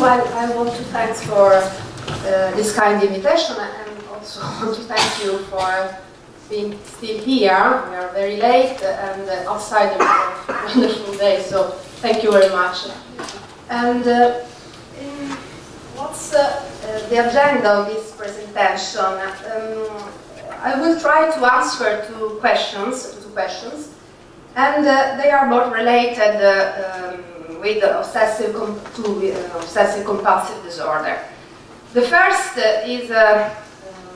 Meanwhile, I want to thank for this kind invitation, and also want to thank you for being still here. We are very late and outside a wonderful day, so thank you very much. And what's the agenda of this presentation? I will try to answer two questions, and they are both related with obsessive-compulsive disorder. The first is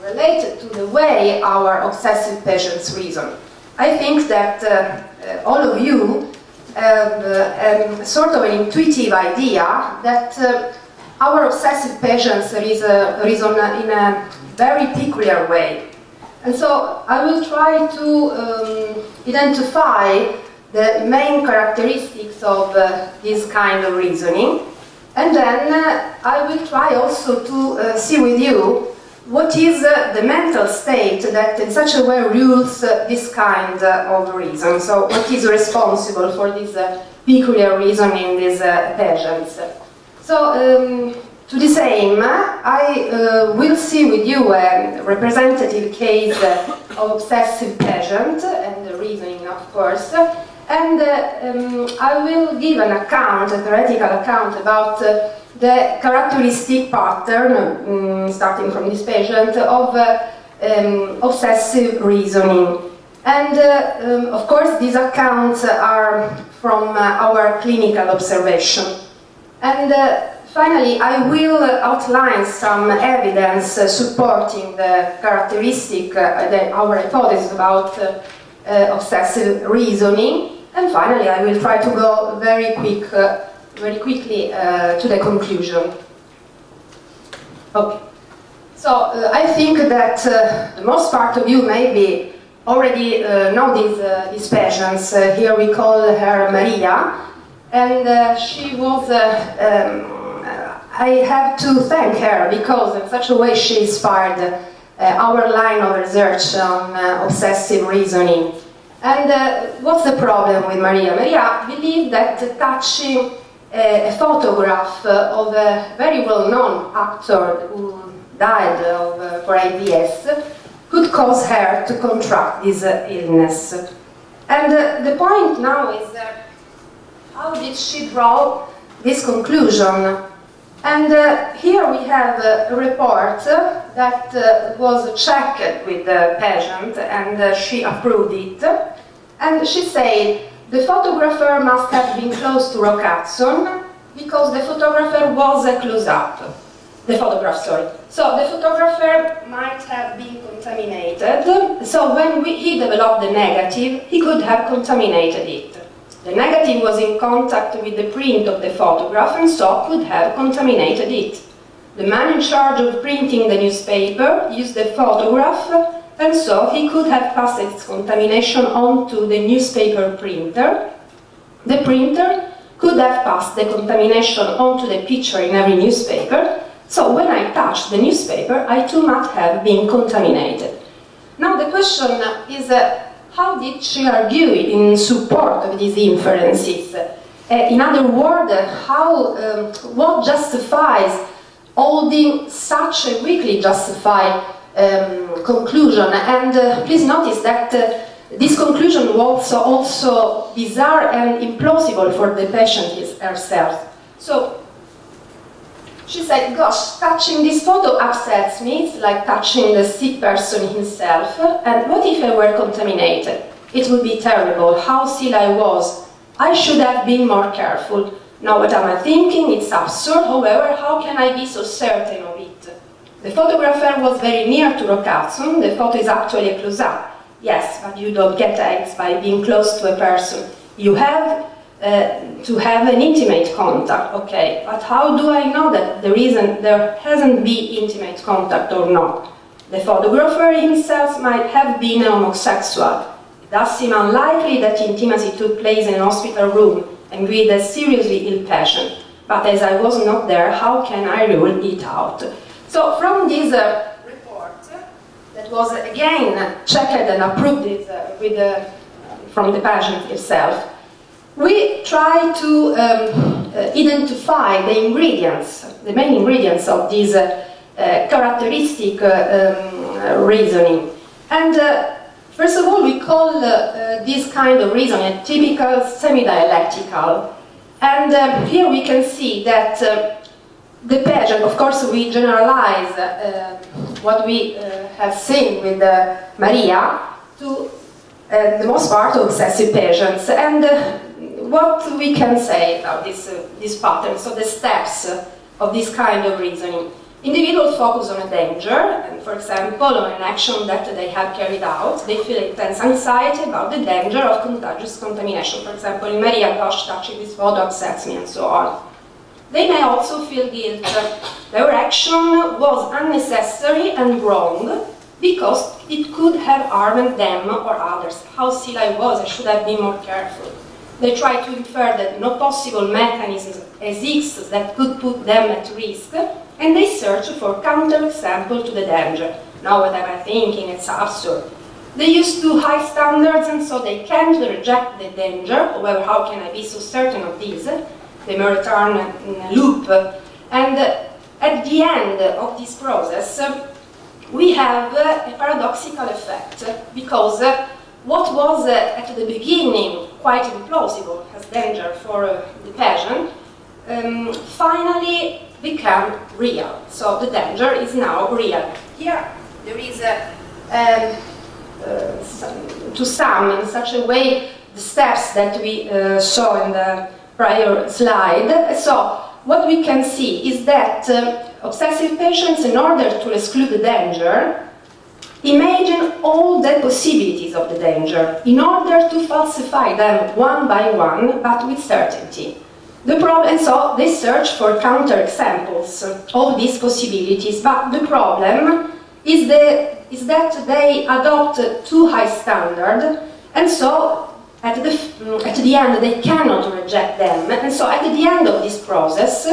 related to the way our obsessive patients reason. I think that all of you have sort of an intuitive idea that our obsessive patients reason in a very peculiar way. And so I will try to identify the main characteristics of this kind of reasoning, and then I will try also to see with you what is the mental state that in such a way rules this kind of reason. So what is responsible for this peculiar reasoning in these patients. So to the same, I will see with you a representative case of obsessive patient and the reasoning, of course, and I will give an account, a theoretical account, about the characteristic pattern, starting from this patient, of obsessive reasoning. And of course these accounts are from our clinical observation. And finally, I will outline some evidence supporting the characteristic, our hypothesis about obsessive reasoning. And finally, I will try to go very quickly to the conclusion. Okay. So I think that the most part of you maybe already know these patients. Here we call her Maria, and she was. I have to thank her because in such a way she inspired our line of research on obsessive reasoning. And what's the problem with Maria? Maria believed that touching a photograph of a very well-known actor who died of, for IBS could cause her to contract this illness. And the point now is how did she draw this conclusion? And here we have a report that was checked with the patient, and she approved it. And she said, the photographer must have been close to Rock Hudson because the photographer was a close-up. The photograph, sorry. So the photographer might have been contaminated. So when he developed the negative, he could have contaminated it. The negative was in contact with the print of the photograph and so could have contaminated it. The man in charge of printing the newspaper used the photograph, and so he could have passed its contamination on to the newspaper printer. The printer could have passed the contamination onto the picture in every newspaper. So when I touched the newspaper, I too must have been contaminated. Now the question is, how did she argue in support of these inferences? In other words, what justifies holding such a weakly justified conclusion? And please notice that this conclusion was also bizarre and implausible for the patient herself. So she said, gosh, touching this photo upsets me, it's like touching the sick person himself, and what if I were contaminated? It would be terrible, how silly I was, I should have been more careful. Now what am I thinking? It's absurd, however, how can I be so certain of it? The photographer was very near to Rock Hudson. The photo is actually a close-up. Yes, but you don't get AIDS by being close to a person. You have to have an intimate contact, okay. But how do I know that there hasn't been intimate contact or not? The photographer himself might have been a homosexual. It does seem unlikely that intimacy took place in a hospital room and with a seriously ill patient. But as I was not there, how can I rule it out? So from this report, that was again checked and approved with, from the patient itself, we try to identify the ingredients, the main ingredients of this characteristic reasoning. And first of all, we call this kind of reasoning a typical semi-dialectical. And here we can see that the pageant, of course, we generalize what we have seen with Maria to the most part of obsessive patients. And what we can say about this pattern, so the steps of this kind of reasoning. Individuals focus on a danger, and for example, on an action that they have carried out. They feel intense anxiety about the danger of contagious contamination. For example, in Maria, gosh, touching this photo upsets me, and so on. They may also feel guilt. Their action was unnecessary and wrong because it could have harmed them or others. How silly I was, I should have been more careful. They try to infer that no possible mechanism exists that could put them at risk, and they search for counterexample to the danger. Now what am I thinking? It's absurd. They used to high standards, and so they can't reject the danger. However, how can I be so certain of this? They may return in a loop. And at the end of this process, we have a paradoxical effect, because what was at the beginning quite implausible as danger for the patient finally become real. So the danger is now real. Here there is, to sum in such a way the steps that we saw in the prior slide. So what we can see is that obsessive patients, in order to exclude the danger, imagine all the possibilities of the danger in order to falsify them one by one, but with certainty. The problem, so they search for counterexamples of these possibilities, but the problem is that they adopt too high standard, and so at the end they cannot reject them, and so at the end of this process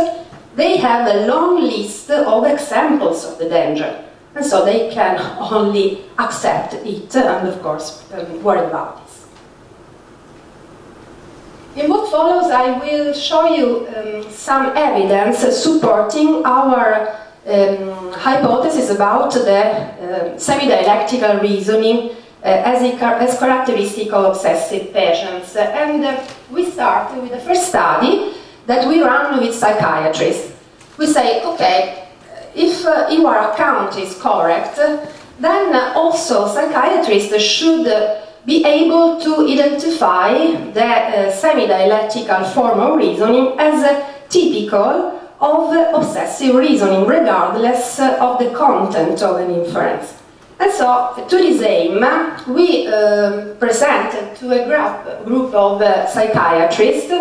they have a long list of examples of the danger, and so they can only accept it and of course worry about this. In what follows, I will show you some evidence supporting our hypothesis about the semi-dialectical reasoning as characteristic of obsessive patients. And we start with the first study that we run with psychiatrists. We say, okay, if your account is correct, then also psychiatrists should be able to identify the semi-dialectical form of reasoning as typical of obsessive reasoning, regardless of the content of an inference. And so, to this aim, we presented to a group of psychiatrists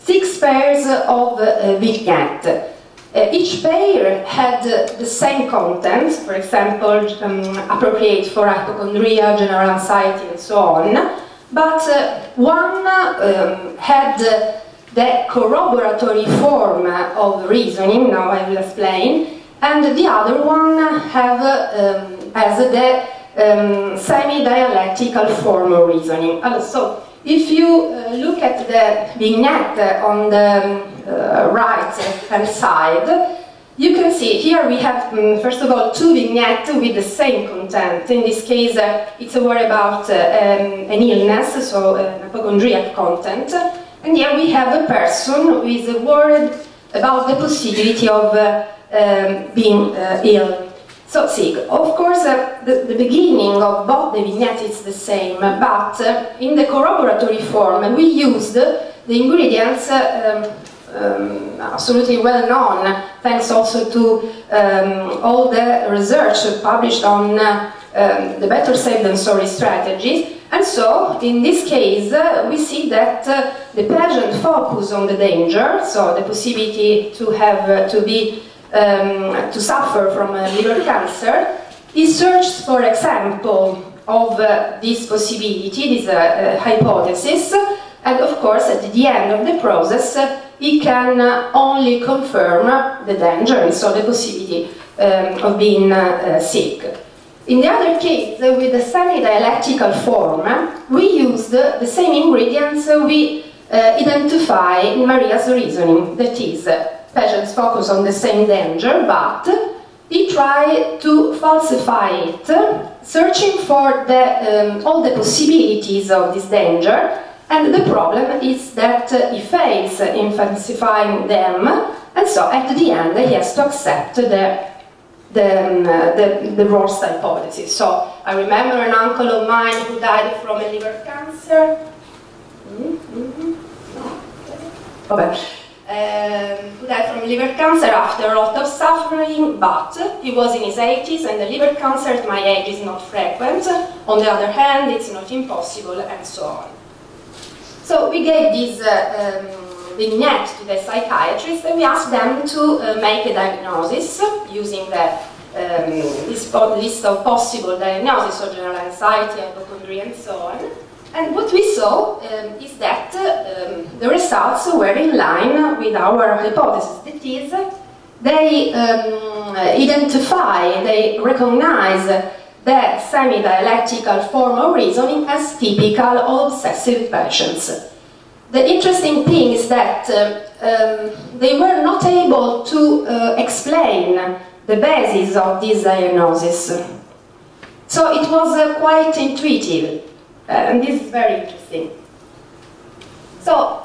6 pairs of vignettes. Each pair had the same contents, for example, appropriate for hypochondria, general anxiety, and so on, but one had the corroboratory form of reasoning, now I will explain, and the other one has the semi-dialectical form of reasoning. So, if you look at the vignette on the right-hand side, you can see here we have, first of all, 2 vignettes with the same content. In this case, it's a word about an illness, so an hypochondriac content. And here we have a person who is worried about the possibility of being ill. So, sick. Of course, the beginning of both the vignettes is the same, but in the corroboratory form we used the ingredients absolutely well known, thanks also to all the research published on the better safe than sorry strategies. And so, in this case, we see that the patient focus on the danger, so the possibility to have to suffer from liver cancer. He searched for example of this possibility, this hypothesis, and of course at the end of the process he can only confirm the danger, and so the possibility of being sick. In the other case, with the semi-dialectical form, we used the same ingredients we identify Maria's reasoning, that is, patients focus on the same danger, but they try to falsify it, searching for the, all the possibilities of this danger, and the problem is that he fails in falsifying them, and so at the end he has to accept the worst hypothesis. So I remember an uncle of mine who died from a liver cancer. Who died from liver cancer after a lot of suffering, but he was in his 80s, and the liver cancer at my age is not frequent. On the other hand, it's not impossible, and so on. So we gave this vignette to the psychiatrist, and we asked them to make a diagnosis using the this list of possible diagnoses, so general anxiety, hypochondria, and so on. And what we saw is that the results were in line with our hypothesis. That is, they identify, they recognize the semi-dialectical form of reasoning as typical of obsessive patients. The interesting thing is that they were not able to explain the basis of this diagnosis. So it was quite intuitive. And this is very interesting. So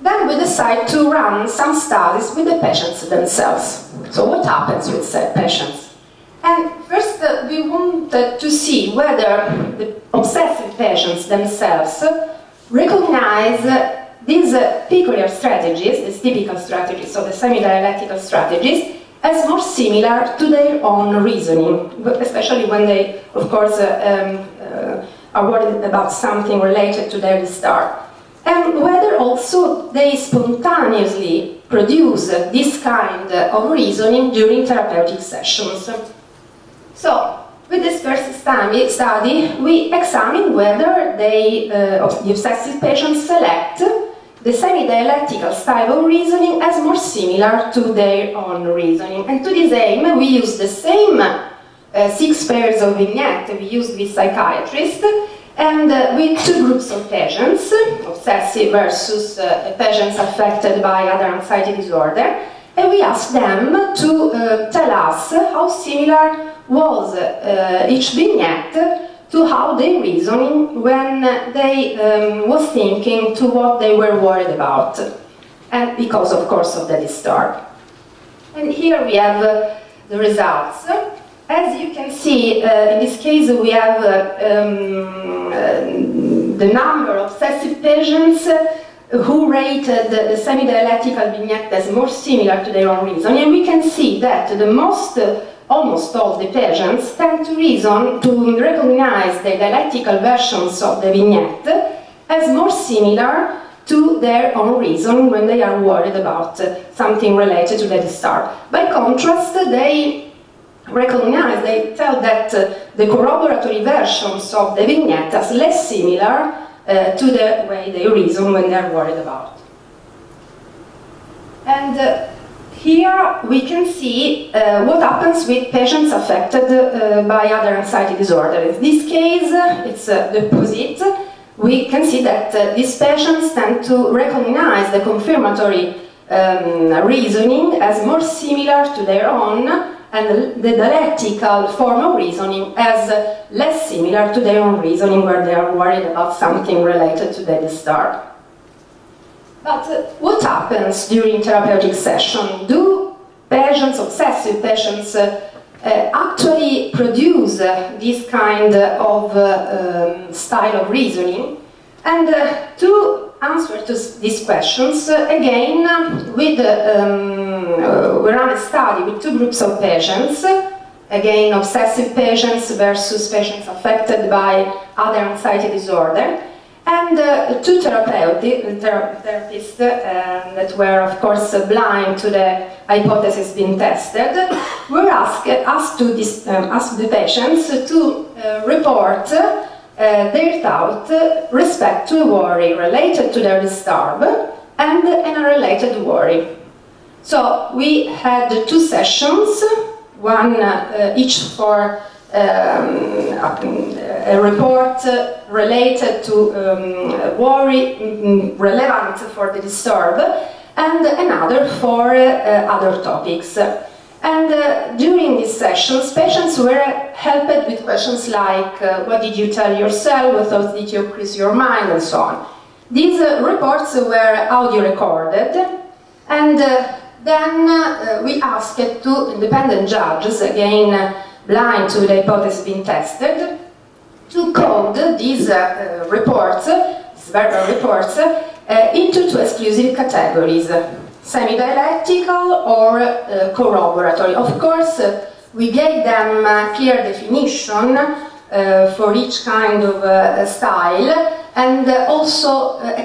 then we decide to run some studies with the patients themselves. So what happens with patients? And first we wanted to see whether the obsessive patients themselves recognize these peculiar strategies, these typical strategies, so the semi-dialectical strategies, as more similar to their own reasoning, but especially when they, of course, are worried about something related to their disorder, and whether also they spontaneously produce this kind of reasoning during therapeutic sessions. So, with this first study, we examine whether they, the obsessive patients select the semi-dialectical style of reasoning as more similar to their own reasoning. And to this aim, we use the same six pairs of vignettes we used with psychiatrists, and with two groups of patients, obsessive versus patients affected by other anxiety disorder, and we asked them to tell us how similar was each vignette to how they reasoning when they was thinking to what they were worried about, and because of course of the disorder. And here we have the results. As you can see, in this case we have the number of obsessive patients who rated the semi-dialectical vignette as more similar to their own reasoning, and we can see that the most, almost all the patients tend to reason, to recognize the dialectical versions of the vignette as more similar to their own reasoning when they are worried about something related to the disorder. By contrast, they recognize, they tell that the corroboratory versions of the vignette are less similar to the way they reason when they are worried about. And here we can see what happens with patients affected by other anxiety disorders. In this case, it's the opposite. We can see that these patients tend to recognize the confirmatory reasoning as more similar to their own, and the dialectical form of reasoning as less similar to their own reasoning where they are worried about something related to the disorder. But what happens during therapeutic session? Do patients, obsessive patients, actually produce this kind of style of reasoning? And to answer to these questions, again, we ran a study with two groups of patients, again obsessive patients versus patients affected by other anxiety disorder, and two therapists that were of course blind to the hypothesis being tested, were asked the patients to report their thought respect to a worry related to their disturbance and an unrelated worry. So we had two sessions, one each for a report related to worry relevant for the disturb, and another for other topics. And during these sessions, patients were helped with questions like what did you tell yourself, what thoughts did you increase your mind, and so on. These reports were audio recorded, and then we asked two independent judges, again blind to the hypothesis being tested, to code these reports, verbal reports, into two exclusive categories: semi-dialectical or corroboratory. Of course, we gave them a clear definition for each kind of style, and also two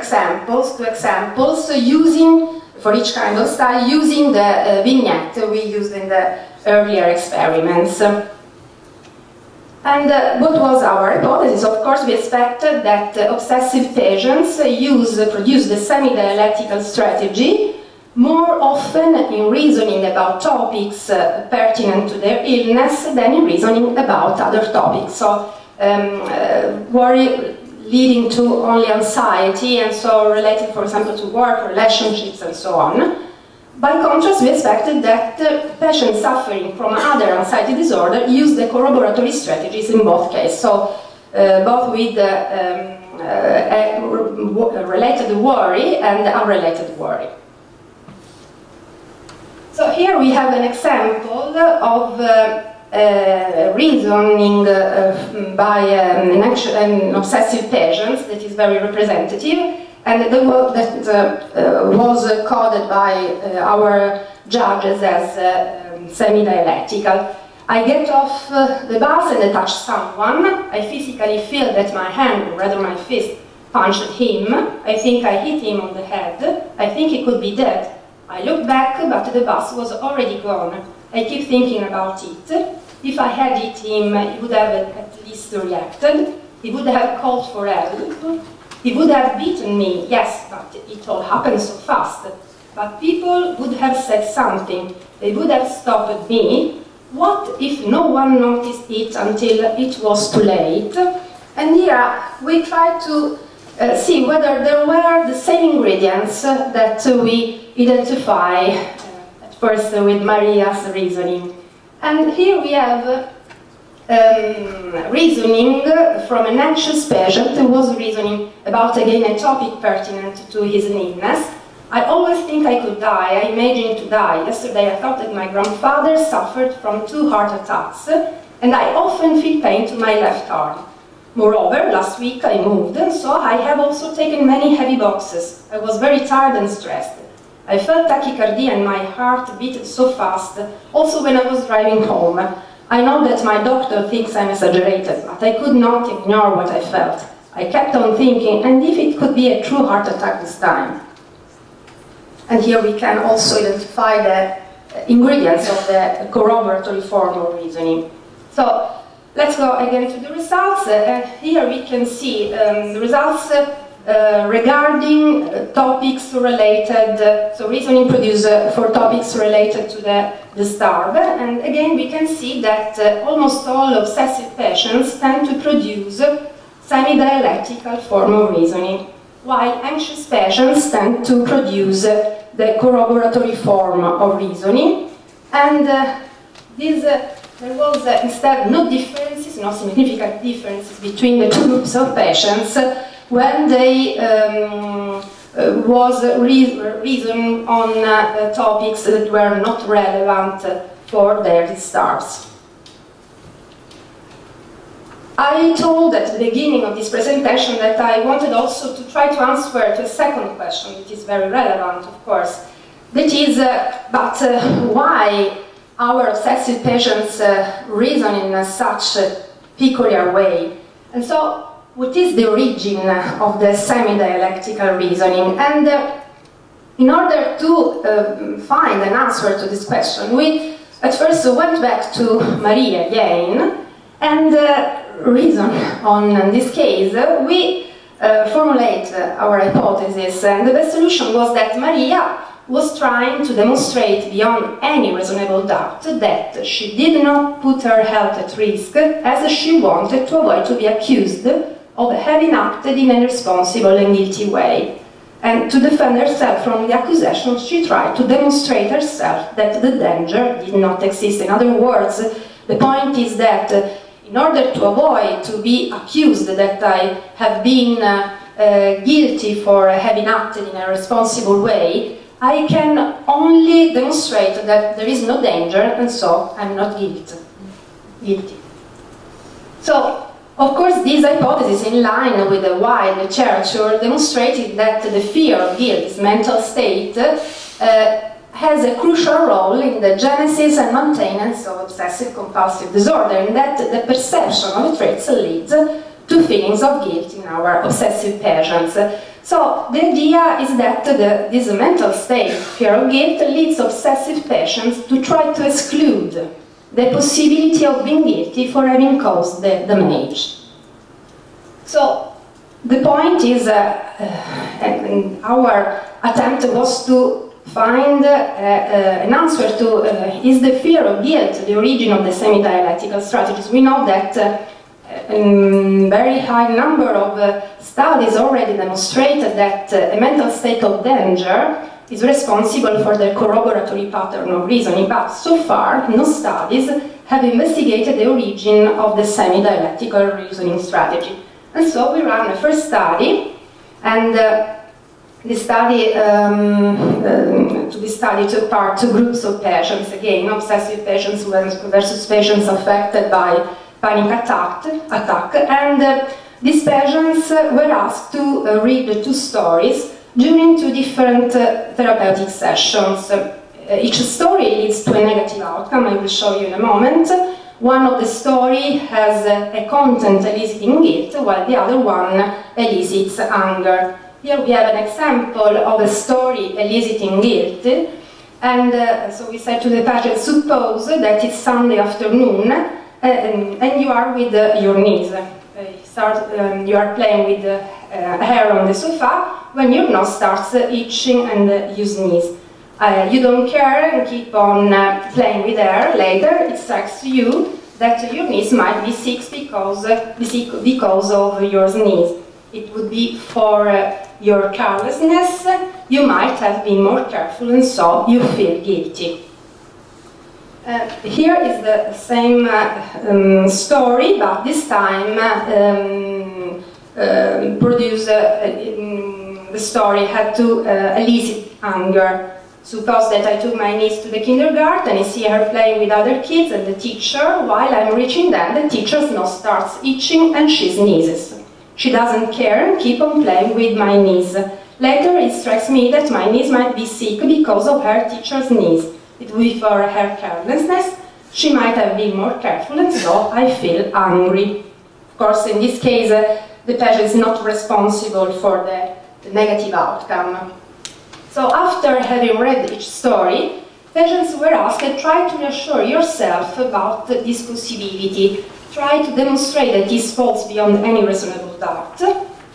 examples using, for each kind of style, using the vignette we used in the earlier experiments. And what was our hypothesis? Of course, we expected that obsessive patients produce the semi-dialectical strategy more often in reasoning about topics pertinent to their illness than in reasoning about other topics. So worry leading to only anxiety, and so related, for example, to work, relationships, and so on. By contrast, we expected that patients suffering from other anxiety disorder use the corroboratory strategies in both cases. So both with related worry and unrelated worry. So here we have an example of reasoning by an obsessive patient that is very representative, and the work that was coded by our judges as semi-dialectical. I get off the bus and I touch someone. I physically feel that my hand, or rather my fist, punched him. I think I hit him on the head. I think he could be dead. I look back, but the bus was already gone. I keep thinking about it. If I had hit him, he would have at least reacted. He would have called for help. He would have beaten me, yes, but it all happened so fast. But people would have said something. They would have stopped me. What if no one noticed it until it was too late? And here we try to see whether there were the same ingredients that we identify at first with Maria's reasoning. And here we have reasoning from an anxious patient who was reasoning about, again, a topic pertinent to his illness. I always think I could die, I imagine to die. Yesterday I thought that my grandfather suffered from 2 heart attacks, and I often feel pain to my left arm. Moreover, last week I moved, and so I have also taken many heavy boxes. I was very tired and stressed. I felt tachycardia and my heart beat so fast, also when I was driving home. I know that my doctor thinks I'm exaggerated, but I could not ignore what I felt. I kept on thinking, and if it could be a true heart attack this time. And here we can also identify the ingredients of the corroboratory form of reasoning. So let's go again to the results, and here we can see the results regarding topics related, so reasoning produced for topics related to the disturb, and again we can see that almost all obsessive patients tend to produce semi-dialectical form of reasoning, while anxious patients tend to produce the corroboratory form of reasoning, and there was instead no differences, no significant differences between the two groups of patients when they reasoned on topics that were not relevant for their disturbs. I told at the beginning of this presentation that I wanted also to try to answer to a second question, which is very relevant, of course. That is, why our obsessive patients reason in such a peculiar way? And so, what is the origin of the semi-dialectical reasoning? And in order to find an answer to this question, we at first went back to Maria again, and reasoned on this case. We formulate our hypothesis, and the best solution was that Maria was trying to demonstrate beyond any reasonable doubt that she did not put her health at risk, as she wanted to avoid to be accused of having acted in an irresponsible and guilty way. And to defend herself from the accusation, she tried to demonstrate herself that the danger did not exist. In other words, the point is that in order to avoid to be accused that I have been guilty for having acted in a responsible way, I can only demonstrate that there is no danger, and so I'm not guilty. So, of course, these hypotheses, in line with the wide literature, demonstrated that the fear of guilt, this mental state, has a crucial role in the genesis and maintenance of obsessive-compulsive disorder, and that the perception of traits leads to feelings of guilt in our obsessive patients. So, the idea is that this mental state, fear of guilt, leads obsessive patients to try to exclude the possibility of being guilty for having caused the damage. So, the point is, and our attempt was to find an answer to, is the fear of guilt the origin of the semi-dialectical strategies? We know that a very high number of studies already demonstrated that a mental state of danger is responsible for the corroboratory pattern of reasoning, but so far no studies have investigated the origin of the semi-dialectical reasoning strategy. And so we ran a first study, and this study took part two groups of patients, again, obsessive patients versus patients affected by panic attack, and these patients were asked to read two stories during two different therapeutic sessions. Each story leads to a negative outcome, I will show you in a moment. One of the story has a content eliciting guilt, while the other one elicits anger. Here we have an example of a story eliciting guilt, and so we said to the patient, suppose that it's Sunday afternoon and you are with your niece. You are playing with hair on the sofa when your nose starts itching and you sneeze. You don't care and keep on playing with hair. Later it strikes you that your niece might be sick because of your sneeze. It would be for your carelessness. You might have been more careful, and so you feel guilty. Here is the same story, but this time the story had to elicit anger. Suppose that I took my niece to the kindergarten and see her playing with other kids and the teacher. While I'm reaching them, the teacher's nose starts itching and she sneezes. She doesn't care and keep on playing with my niece. Later it strikes me that my niece might be sick because of her teacher's sneeze. It would be for her carelessness. She might have been more careful, and so I feel angry. Of course, in this case, the patient is not responsible for the negative outcome. So, after having read each story, patients were asked to try to reassure yourself about this possibility. Try to demonstrate that this falls beyond any reasonable doubt.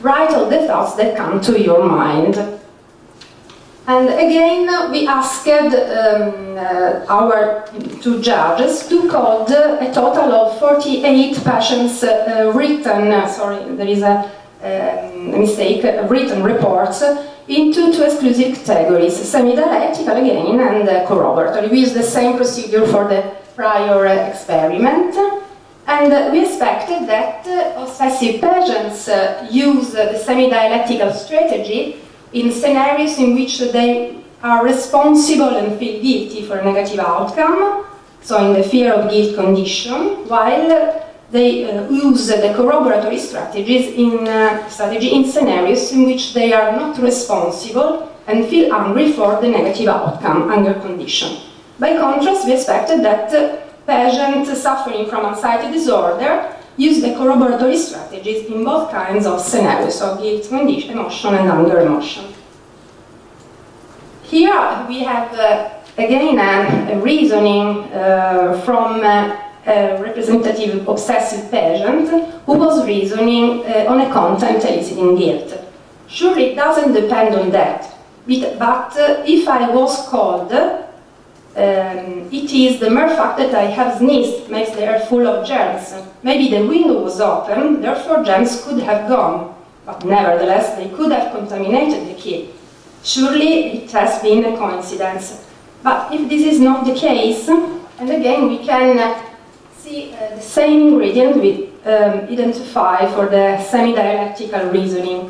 Write all the thoughts that come to your mind. And again, we asked our two judges to code a total of 48 patients' written reports into two exclusive categories, semi-dialectical again and corroboratory. We use the same procedure for the prior experiment, and we expected that obsessive patients use the semi-dialectical strategy in scenarios in which they are responsible and feel guilty for a negative outcome, so in the fear of guilt condition, while they use the corroboratory strategies in scenarios in which they are not responsible and feel angry for the negative outcome under condition. By contrast, we expected that patients suffering from anxiety disorder use the corroboratory strategies in both kinds of scenarios, so guilt condition, emotion, and anger emotion. Here we have again a reasoning from a representative obsessive patient who was reasoning on a content eliciting guilt. Surely it doesn't depend on that. But if I was cold, it is the mere fact that I have sneezed makes the air full of germs. Maybe the window was open, therefore germs could have gone, but nevertheless they could have contaminated the kid. Surely it has been a coincidence. But if this is not the case, and again we can see the same ingredient we identify for the semi-dialectical reasoning.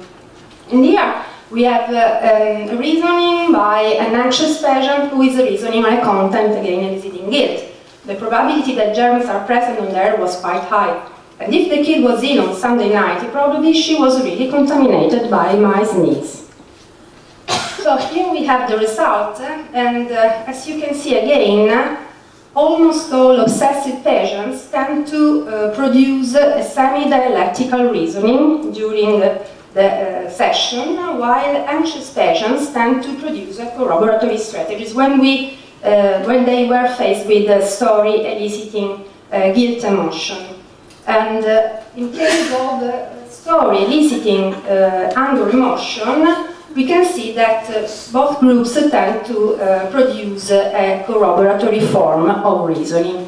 And here we have a reasoning by an anxious patient who is reasoning on a content, again eliciting guilt. The probability that germs are present on the air was quite high. And if the kid was ill on Sunday night, probably she was really contaminated by my sneeze. So here we have the result, and as you can see again, almost all obsessive patients tend to produce a semi-dialectical reasoning during the session, while anxious patients tend to produce corroboratory strategies when they were faced with the story eliciting guilt emotion. And in case of the story eliciting anger emotion, we can see that both groups tend to produce a corroboratory form of reasoning.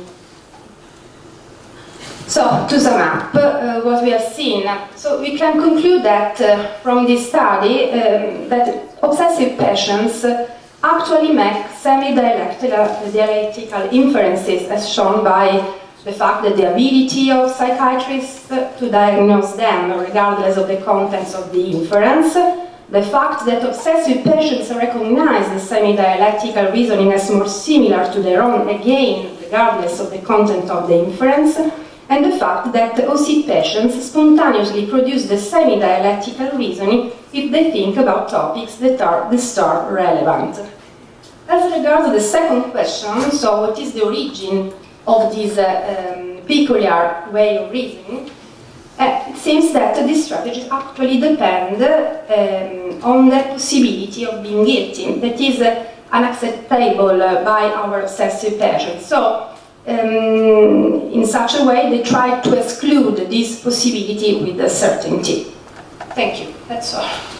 So, to sum up what we have seen, so we can conclude that from this study that obsessive patients actually make semi-dialectical inferences, as shown by the fact that the ability of psychiatrists to diagnose them, regardless of the contents of the inference, the fact that obsessive patients recognize the semi-dialectical reasoning as more similar to their own, again, regardless of the content of the inference, and the fact that OC patients spontaneously produce the semi-dialectical reasoning if they think about topics that are relevant. As regards the second question, so what is the origin of this peculiar way of reasoning, it seems that these strategies actually depend on the possibility of being guilty, that is unacceptable by our obsessive patients. So, in such a way, they try to exclude this possibility with certainty. Thank you. That's all.